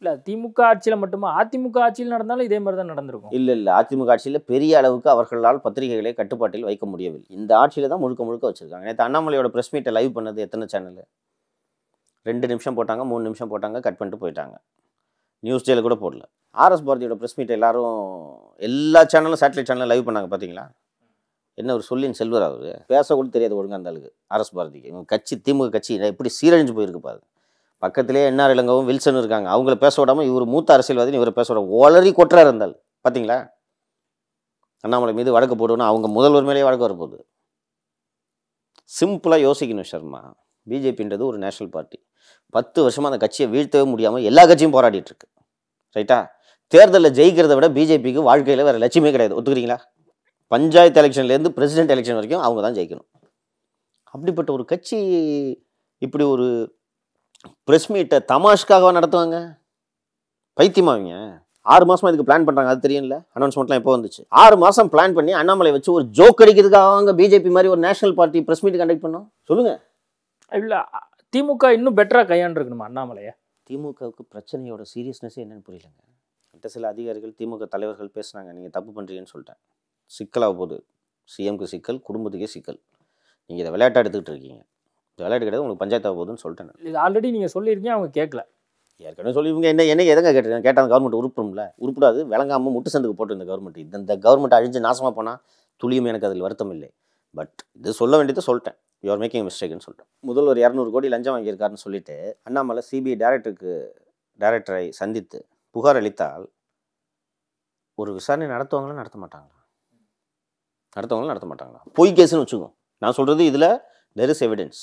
இல்லை திமுக ஆட்சியில் மட்டுமா? அதிமுக ஆட்சியில் நடந்தாலும் இதே மாதிரி தான் நடந்திருக்கும். இல்லை இல்லை அதிமுக ஆட்சியில் பெரிய அளவுக்கு அவர்களால் பத்திரிகைகளை கட்டுப்பாட்டில் வைக்க முடியவில்லை, இந்த ஆட்சியில் தான் முழுக்க முழுக்க வச்சுருக்காங்க. நேற்று அண்ணாமலையோட ப்ரெஸ் மீட்டை லைவ் பண்ணது எத்தனை சேனலு? 2 நிமிஷம் போட்டாங்க, 3 நிமிஷம் போட்டாங்க, கட் பண்ணிட்டு போயிட்டாங்க, நியூஸ் டேயில் கூட போடல. ஆர்எஸ் பாரதியோட ப்ரெஸ் மீட்டை எல்லோரும் எல்லா சேனலும் சேட்டலைட் சேனலும் லைவ் பண்ணாங்க பார்த்தீங்களா? என்ன ஒரு சொல்லின் செல்வர், அவர் பேச கூட தெரியாது ஒழுங்காக அந்த அளவுக்கு. ஆர்எஸ் பாரதிக்கு இவங்க கட்சி திமுக கட்சி எப்படி சீரழிஞ்சு போயிருக்கு பாரு, பக்கத்திலே என்ஆர் இளங்கவும் வில்சனும் இருக்காங்க, அவங்கள பேச விடாமல் இவர் மூத்த அரசியல்வாதின்னு இவரை பேச விட ஒளறி கொற்றார் இருந்தால் பார்த்தீங்களா? அண்ணாமலை மீது வழக்கு போடுவோன்னா அவங்க முதல்வர் மேலேயே வழக்கு வரப்போகுது. சிம்பிளாக யோசிக்கணும் சர்மா, பிஜேபின்றது ஒரு நேஷனல் பார்ட்டி, 10 வருஷமாக அந்த கட்சியை வீழ்த்தவே முடியாமல் எல்லா கட்சியும் போராடிட்டு இருக்கு ரைட்டா? தேர்தலில் ஜெயிக்கிறத விட பிஜேபிக்கு வாழ்க்கையில் வேறு லட்சியமே கிடையாது, ஒத்துக்கிறீங்களா? பஞ்சாயத்து எலெக்ஷன்லேருந்து பிரசிடென்ட் எலெக்ஷன் வரைக்கும் அவங்க தான் ஜெயிக்கணும். அப்படிப்பட்ட ஒரு கட்சி இப்படி ஒரு ப்ரெஸ் மீட்டை தமாஷ்காகவா நடத்துவாங்க? பைத்தியமாவீங்க. 6 மாதமாக இதுக்கு பிளான் பண்ணுறாங்க, அது தெரியும்ல அனௌன்ஸ்மெண்ட்லாம் எப்போ வந்துச்சு. 6 மாதம் பிளான் பண்ணி அண்ணாமலை வச்சு ஒரு ஜோக் அடிக்கிறதுக்காக பிஜேபி மாதிரி ஒரு national party press meet conduct பண்ணோம் சொல்லுங்கள். இல்லை திமுக இன்னும் பெட்டராக கையாண்டுருக்கணுமா அண்ணாமலையை? திமுகவுக்கு பிரச்சனையோட சீரியஸ்னஸ் என்னன்னு புரியலங்க. கிட்ட சில அதிகாரிகள் திமுக தலைவர்கள் பேசுனாங்க, நீங்கள் தப்பு பண்ணுறீங்கன்னு சொல்லிட்டேன். சிக்கலாக போகுது, சிஎம்க்கு சிக்கல், குடும்பத்துக்கே சிக்கல். நீங்கள் இதை விளையாட்டாக எடுத்துக்கிட்டு இருக்கீங்க, இந்த விளையாட்டு கிடையாது, உங்களுக்கு பஞ்சாயத்தாக போகுதுன்னு சொல்லிட்டேன். இது ஆல்ரெடி நீங்கள் சொல்லியிருக்கீங்க, அவங்க கேட்கல. ஏற்கனவே சொல்லி இவங்க என்ன எதங்க கேட்டிருக்காங்க? கேட்டாங்க கவர்மெண்ட் உருப்பிடும்ல, உருப்பிடாது, விளங்காமல் முட்டு சந்துக்கு போட்டு இந்த கவர்மெண்ட், இந்த கவர்மெண்ட் அழிஞ்சு நாசமாக போனால் துளியும் எனக்கு அதில் வருத்தம் இல்லை, பட் இது சொல்ல வேண்டியதை சொல்லிட்டேன், யூஆர் மேக்கிங் மிஸ்டேக்னு சொல்லிட்டேன். முதல் ஒரு 200 கோடி லஞ்சம் வாங்கியிருக்காருன்னு சொல்லிட்டு அண்ணாமலை சிபிஐ டைரக்டரை சந்தித்து புகார் அளித்தால் ஒரு விசாரணை நடத்துவாங்களா நடத்த மாட்டாங்களா? நடத்துவாங்களா நடத்த மாட்டாங்களா? பொய் கேஸுன்னு வச்சுக்கோங்க, நான் சொல்கிறது இதில் தெர் இஸ் எவிடன்ஸ்,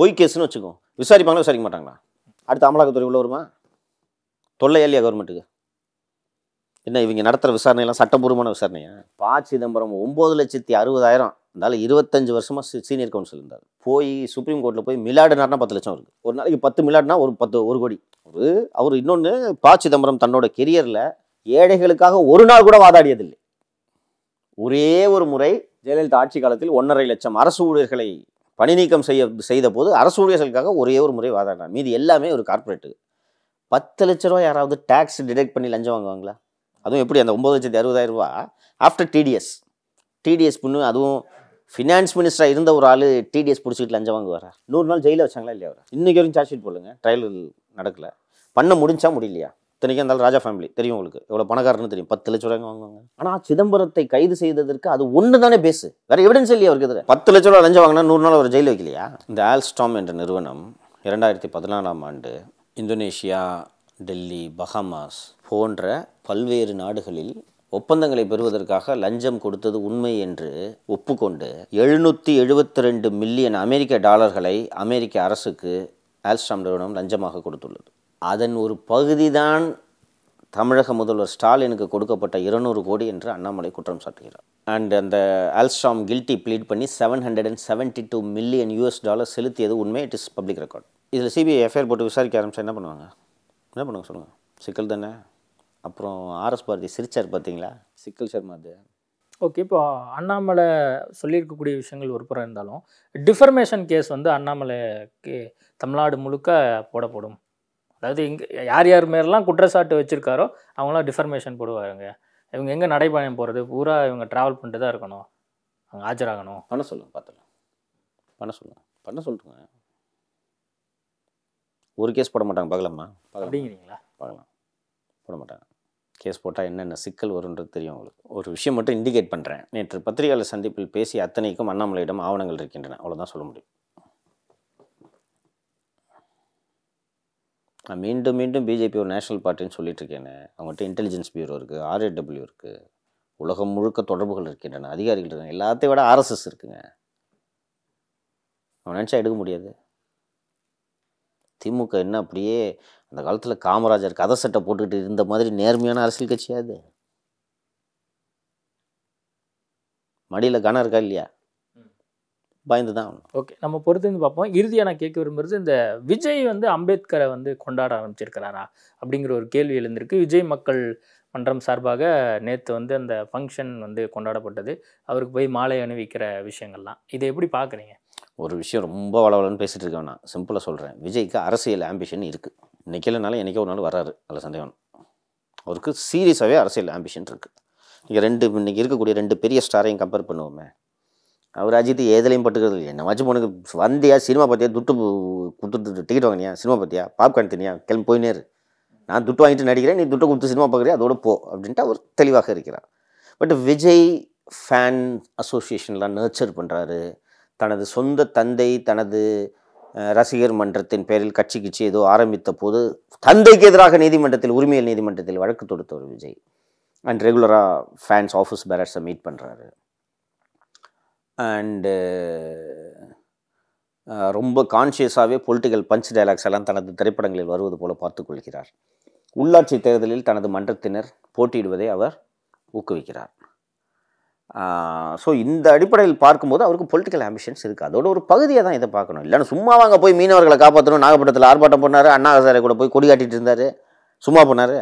பொய் கேஸுன்னு வச்சுக்கோங்க, விசாரிப்பாங்களா விசாரிக்க மாட்டாங்களா? அடுத்து அமலாக்கத்துறை உள்ள வருமா? தொல்லையா கவர்மெண்ட்டுக்கு? என்ன இவங்க நடத்துகிற விசாரணையெல்லாம் சட்டபூர்வமான விசாரணையா? பா சிதம்பரம் 9,60,000 இருந்தாலும் 25 வருஷமாக சீனியர் கவுன்சில் இருந்தார், போய் சுப்ரீம் கோர்ட்டில் போய் மிலாடுனார்னா 10 லட்சம் இருக்குது, ஒரு நாளைக்கு 10 மிலாடுனா ஒரு கோடி. அவர் இன்னொன்று, பா சிதம்பரம் தன்னோட கெரியரில் ஏழைகளுக்காக ஒரு நாள் கூட வாதாடியதில்லை. ஒரே ஒரு முறை ஜெயலலிதா ஆட்சி காலத்தில் 1.5 லட்சம் அரசு ஊழியர்களை பணி நீக்கம் செய்த போது அரசு ஊழியர்களுக்காக ஒரே ஒரு முறை வாதாடினார், மீது எல்லாமே ஒரு கார்பரேட்டு. 10 லட்ச ரூபா யாராவது டேக்ஸ் டிடெக்ட் பண்ணி லஞ்சம் வாங்குவாங்களா? அதுவும் எப்படி அந்த 9,60,000 ரூபா ஆஃப்டர் டிடிஎஸ் டிடிஎஸ் பண்ணு அதுவும் ஃபினான்ஸ் மினிஸ்டராக இருந்த ஒரு ஆள் டிடிஎஸ் பிடிச்சிட்டு லஞ்சம் வாங்குவாரா? 100 நாள் ஜெயிலில் வச்சாங்களா இல்லையா? அவர் இன்றைக்கி வரைக்கும் சார்ஜ் ஷீட் போடுங்க, ட்ரையல் நடக்கலை. பண்ண முடிஞ்சா முடியலையா? இத்தனைக்கும் இருந்தாலும் ராஜா ஃபேமிலி தெரியும் உங்களுக்கு, எவ்வளோ பணக்காரன்னு தெரியும், 10 லட்ச ரூபாய்க்கு வாங்குவாங்க. ஆனால் சிதம்பரத்தை கைது செய்ததற்கு அது ஒன்று தானே பேசு, வேறு எவிடன்ஸ் இல்லையா அவருக்கு எதிராக? 10 லட்ச ரூபா லஞ்சம் வாங்கினா 100 நாள் ஒரு ஜெயில் வைக்கலையா? இந்த ஆல்ஸ்ட்ராம் என்ற நிறுவனம் 2014ஆம் ஆண்டு இந்தோனேஷியா, டெல்லி, பஹாமாஸ் போன்ற பல்வேறு நாடுகளில் ஒப்பந்தங்களை பெறுவதற்காக லஞ்சம் கொடுத்தது உண்மை என்று ஒப்புக்கொண்டு 772 மில்லியன் அமெரிக்க டாலர்களை அமெரிக்க அரசுக்கு ஆல்ஸ்ட்ராம் நிறுவனம் லஞ்சமாக கொடுத்துள்ளது. அதன் ஒரு பகுதிதான் தமிழக முதல்வர் ஸ்டாலினுக்கு கொடுக்கப்பட்ட 200 கோடி என்று அண்ணாமலை குற்றம் சாட்டுகிறார். அண்ட் அந்த ஆல்ஸ்ட்ராம் கில்ட்டி ப்ளீட் பண்ணி $772 மில்லியன் செலுத்தியது உண்மை, இட் இஸ் பப்ளிக் ரெக்கார்ட். இதில் சிபிஐ எஃப்ஐஆர் போட்டு விசாரிக்க ஆரம்பிச்சா என்ன பண்ணுவாங்க சொல்லுங்கள், சிக்கல் தானே. அப்புறம் ஆர்எஸ் பாரதி சிரிச்சார் பார்த்தீங்களா, சிக்கல் சர்மா அது. ஓகே, இப்போ அண்ணாமலை சொல்லியிருக்கக்கூடிய விஷயங்கள் ஒரு புறம் இருந்தாலும் டிஃபர்மேஷன் கேஸ் வந்து அண்ணாமலைக்கு தமிழ்நாடு முழுக்க போடப்படும். அதாவது இங்கே யார் மாரிலாம் குற்றச்சாட்டு வச்சுருக்காரோ அவங்களாம் டிஃபர்மேஷன் போடுவாருங்க. இவங்க எங்கே நடைபயணம் போகிறது பூரா இவங்க ட்ராவல் பண்ணிட்டு தான் இருக்கணும், அங்கே ஆஜராகணும். பண்ண சொல்லுங்க. ஒரு கேஸ் போட மாட்டாங்க, பார்க்கலாமா? அப்படிங்கிறீங்களா? பார்க்கலாம், போட மாட்டாங்க. கேஸ் போட்டால் என்னென்ன சிக்கல் வரும்ன்றது தெரியும் உங்களுக்கு. ஒரு விஷயம் மட்டும் இண்டிகேட் பண்ணுறேன், நேற்று பத்திரிகையாளர் சந்திப்பில் பேசி அத்தனைக்கும் அண்ணாமலையிடம் ஆவணங்கள் இருக்கின்றன, அவ்வளோதான் சொல்ல முடியும். நான் மீண்டும் பிஜேபி ஒரு நேஷனல் பார்ட்டின்னு சொல்லிட்டு இருக்கேன். அவங்ககிட்ட இன்டெலிஜென்ஸ் பியூரோ இருக்குது, RAW இருக்குது, உலகம் முழுக்க தொடர்புகள் இருக்கின்றன, அதிகாரிகள் இருக்காங்க, எல்லாத்தையும் விட RSS இருக்குங்க. அவன் நினச்சா எடுக்க முடியாது. திமுக என்ன அப்படியே அந்த காலத்தில் காமராஜர் கதை சட்டை போட்டுக்கிட்டு இருந்த மாதிரி நேர்மையான அரசியல் கட்சியாது? மடியில் கணம் இருக்கா இல்லையா? பயந்து தான் ஆகணும். ஓகே, நம்ம பொறுத்து வந்து பார்ப்போம். இறுதியாக நான் கேட்க விரும்புகிறது, இந்த விஜய் வந்து அம்பேத்கரை வந்து கொண்டாட ஆரம்பிச்சிருக்கிறாரா அப்படிங்கிற ஒரு கேள்வி எழுந்திருக்கு. விஜய் மக்கள் மன்றம் சார்பாக நேற்று வந்து அந்த ஃபங்க்ஷன் வந்து கொண்டாடப்பட்டது, அவருக்கு போய் மாலை அணிவிக்கிற விஷயங்கள்லாம், இதை எப்படி பார்க்குறீங்க? ஒரு விஷயம் ரொம்ப வளவலன்னு பேசிகிட்டு இருக்கேன், நான் சிம்பிளாக சொல்கிறேன். விஜய்க்கு அரசியல் ஆம்பிஷன் இருக்குது, இன்றைக்கி இல்லைனாலும் என்றைக்கே ஒரு நாள் வராரு, அதில் சந்தேகம். அவருக்கு சீரியஸாகவே அரசியல் ஆம்பிஷன் இருக்குது. நீங்கள் இன்றைக்கி இருக்கக்கூடிய 2 பெரிய ஸ்டாரையும் கம்பேர் பண்ணுவோமே, அவர் அஜித் எதுலையும் பட்டுக்கிறது இல்லை. என்னவாச்சும் உனக்கு வந்தியா, சினிமா பார்த்தியா, துட்டு கொடுத்துட்டு டிக்கெட் வாங்கினியா, சினிமா பார்த்தியா, பாப்கார்ன் தினியா, கிளம்பி போயினேரு, நான் துட்டு வாங்கிட்டு நடிக்கிறேன், நீ துட்டை கொடுத்து சினிமா பார்க்குறியா, அதோடு போ அப்படின்ட்டு அவர் தெளிவாக இருக்கிறார். பட் விஜய் ஃபேன் அசோசியேஷன்லாம் நர்ச்சர் பண்ணுறாரு. தனது சொந்த தந்தை தனது ரசிகர் மன்றத்தின் பேரில் கட்சி ஏதோ ஆரம்பித்த போது தந்தைக்கு எதிராக நீதிமன்றத்தில், உரிமையல் நீதிமன்றத்தில் வழக்கு தொடுத்தவர் விஜய். அண்ட் ரெகுலராக ஃபேன்ஸ் ஆஃபீஸ் பேரர்ஸை மீட் பண்ணுறாரு. அண்டு ரொம்ப கான்ஷியஸாகவே பொலிட்டிக்கல் பஞ்ச் டைலாக்ஸ் எல்லாம் தனது திரைப்படங்களில் வருவது போல் பார்த்துக்கொள்கிறார். உள்ளாட்சி தேர்தலில் தனது மன்றத்தினர் போட்டியிடுவதை அவர் ஊக்குவிக்கிறார். ஸோ இந்த அடிப்படையில் பார்க்கும்போது அவருக்கு பொலிட்டிக்கல் ஆம்பிஷன்ஸ் இருக்குது. அதோட ஒரு பகுதியாக தான் இதை பார்க்கணும். இல்லைன்னு சும்மா வாங்க போய் மீனவர்களை காப்பாற்றணும், நாகப்பட்டினத்தில் ஆர்ப்பாட்டம் பண்ணார், அண்ணா சாரை கூட போய் கொடி காட்டிகிட்டு இருந்தார், சும்மா பண்ணார்.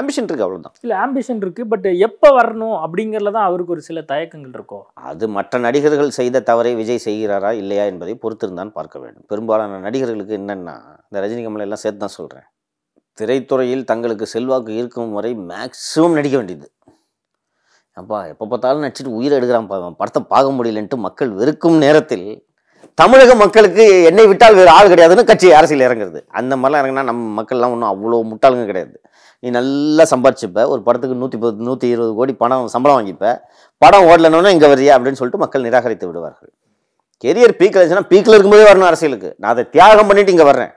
ஆம்பிஷன் இருக்குது, அவ்வளோதான். இல்லை, ஆம்பிஷன் இருக்குது, பட் எப்போ வரணும் அப்படிங்கிறதுல தான் அவருக்கு ஒரு சில தயக்கங்கள் இருக்கும். அது மற்ற நடிகர்கள் செய்த தவறை விஜய் செய்கிறாரா இல்லையா என்பதை பொறுத்திருந்தான் பார்க்க வேண்டும். பெரும்பாலான நடிகர்களுக்கு என்னென்னா, இந்த ரஜினி கமல் எல்லாம் சேர்த்து தான் சொல்கிறேன், திரைத்துறையில் தங்களுக்கு செல்வாக்கு இருக்கும் வரை மேக்ஸிமம் நடிக்க வேண்டியது. அப்பா எப்போ பார்த்தாலும் நடிச்சிட்டு உயிரை எடுக்கிறான், படத்தை பார்க்க முடியலன்ட்டு மக்கள் வெறுக்கும் நேரத்தில் தமிழக மக்களுக்கு என்னை விட்டால் வேறு ஆள் கிடையாதுன்னு கட்சி அரசியல் இறங்குறது. அந்த மாதிரிலாம் இறங்கினா நம்ம மக்கள்லாம் ஒன்றும் அவ்வளோ முட்டாளுங்க கிடையாது. நீ நல்லா சம்பாரிச்சுப்ப, ஒரு படத்துக்கு 110-120 கோடி பணம் சம்பளம் வாங்கிப்ப, படம் ஓடலனோன்னா இங்கே வரியா அப்படின்னு சொல்லிட்டு மக்கள் நிராகரித்து விடுவார்கள். கெரியர் பீக்கில் இருந்துச்சுன்னா பீக்கில் இருக்கும்போதே வரணும் அரசியலுக்கு. நான் அதை தியாகம் பண்ணிட்டு இங்கே வர்றேன்,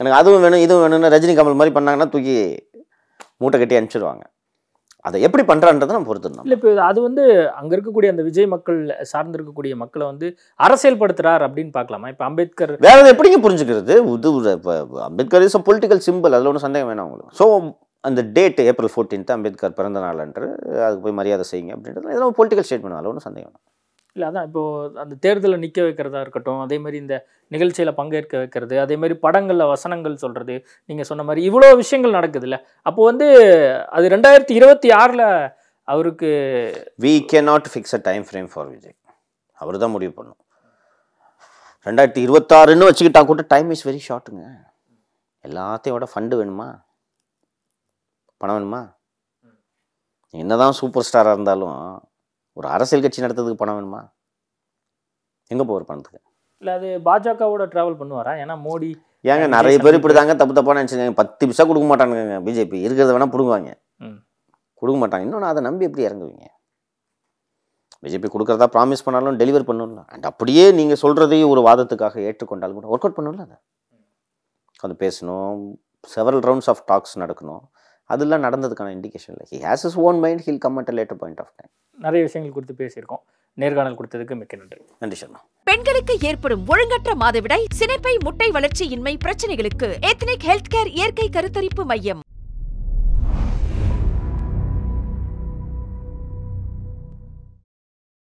எனக்கு அதுவும் வேணும் இதுவும் வேணும்னு ரஜினி கமல் மாதிரி பண்ணாங்கன்னா தூக்கி மூட்டை கட்டி அனுப்பிச்சிடுவாங்க. அதை எப்படி பண்ணுறான்றதை நம்ம பொறுத்துருந்தோம். இல்லை, இப்போ அது வந்து அங்கே இருக்கக்கூடிய அந்த விஜய் மக்கள் சார்ந்திருக்கக்கூடிய மக்களை வந்து அரசியல்படுத்துகிறார் அப்படின்னு பார்க்கலாமா? இப்போ அம்பேத்கர் வேறு அதை எப்படிங்க புரிஞ்சுக்கிறது? இப்போ Ambedkar is a political simple, அதில் ஒன்றும் சந்தேகம் வேணும் அவங்களுக்கு. ஸோ அந்த டேட்டு ஏப்ரல் 14 அம்பேத்கர் பிறந்த நாள் என்று அதுக்கு போய் மரியாதை செய்யுங்க அப்படின்றது இதெல்லாம் பொலிட்டிக்கல் ஸ்டேட்மெண்ட், அதில் ஒன்றும் சந்தேகம் வேணும். இல்லை, அதான் இப்போது அந்த தேர்தலில் நிற்க வைக்கிறதா இருக்கட்டும், அதேமாதிரி இந்த நிகழ்ச்சியில் பங்கேற்க வைக்கிறது, அதேமாதிரி படங்களில் வசனங்கள் சொல்கிறது, நீங்கள் சொன்ன மாதிரி இவ்வளோ விஷயங்கள் நடக்குதுல்ல. அப்போது வந்து அது 2026ல் அவருக்கு we can not fix a time frame for Vijay, அவர் தான் முடிவு பண்ணும். 2026ன்னு வச்சுக்கிட்டா கூட டைம் இஸ் வெரி ஷார்ட்டுங்க. எல்லாத்தையும் விட ஃபண்டு வேணுமா, பணம் வேணுமா, என்னதான் சூப்பர் ஸ்டாராக இருந்தாலும் ஒரு அரசியல் கட்சி நடத்துறதுக்கு பணம் வேணுமா? எங்கே போவார் பணத்துக்கு? இல்லை அது பாஜகவோட ட்ராவல் பண்ணுவாரா? ஏன்னா மோடி ஏங்க நிறைய பேர் இப்படி தாங்க தப்பு தப்பான நினச்சிங்க. 10 பைசா கொடுக்க மாட்டானுங்க. பிஜேபி இருக்கிறத வேணால் பிடுங்குவாங்க, கொடுக்க மாட்டாங்க. இன்னொன்று அதை நம்பி எப்படி இறங்குவீங்க? பிஜேபி கொடுக்குறதா ப்ராமிஸ் பண்ணாலும் டெலிவர் பண்ணணும்ல. அண்ட் அப்படியே நீங்கள் சொல்கிறதையும் ஒரு வாதத்துக்காக ஏற்றுக்கொண்டாலும் கூட ஒர்க் அவுட் பண்ணணும்ல. அதை அது பேசணும், செவரல் ரவுண்ட்ஸ் ஆஃப் டாக்ஸ் நடக்கணும். அதெல்லாம் நடந்ததுக்கான இண்டிகேஷன் இல்லை. He has his own mind, he'll come at a later point of time. நிறைய விஷயங்கள் குறித்து பேசியிருக்கோம். நேர்காணல் கொடுத்ததுக்கு மிக்க நன்றி. நன்றி சர்மா. பெண்களுக்கு ஏற்படும் ஒழுங்கற்ற மாதவிடாய், சினைப்பை, முட்டை வளர்ச்சி இன்மை பிரச்சனைகளுக்கு எத்னிக் ஹெல்த் கேர் இயற்கை கருத்தரிப்பு மையம்.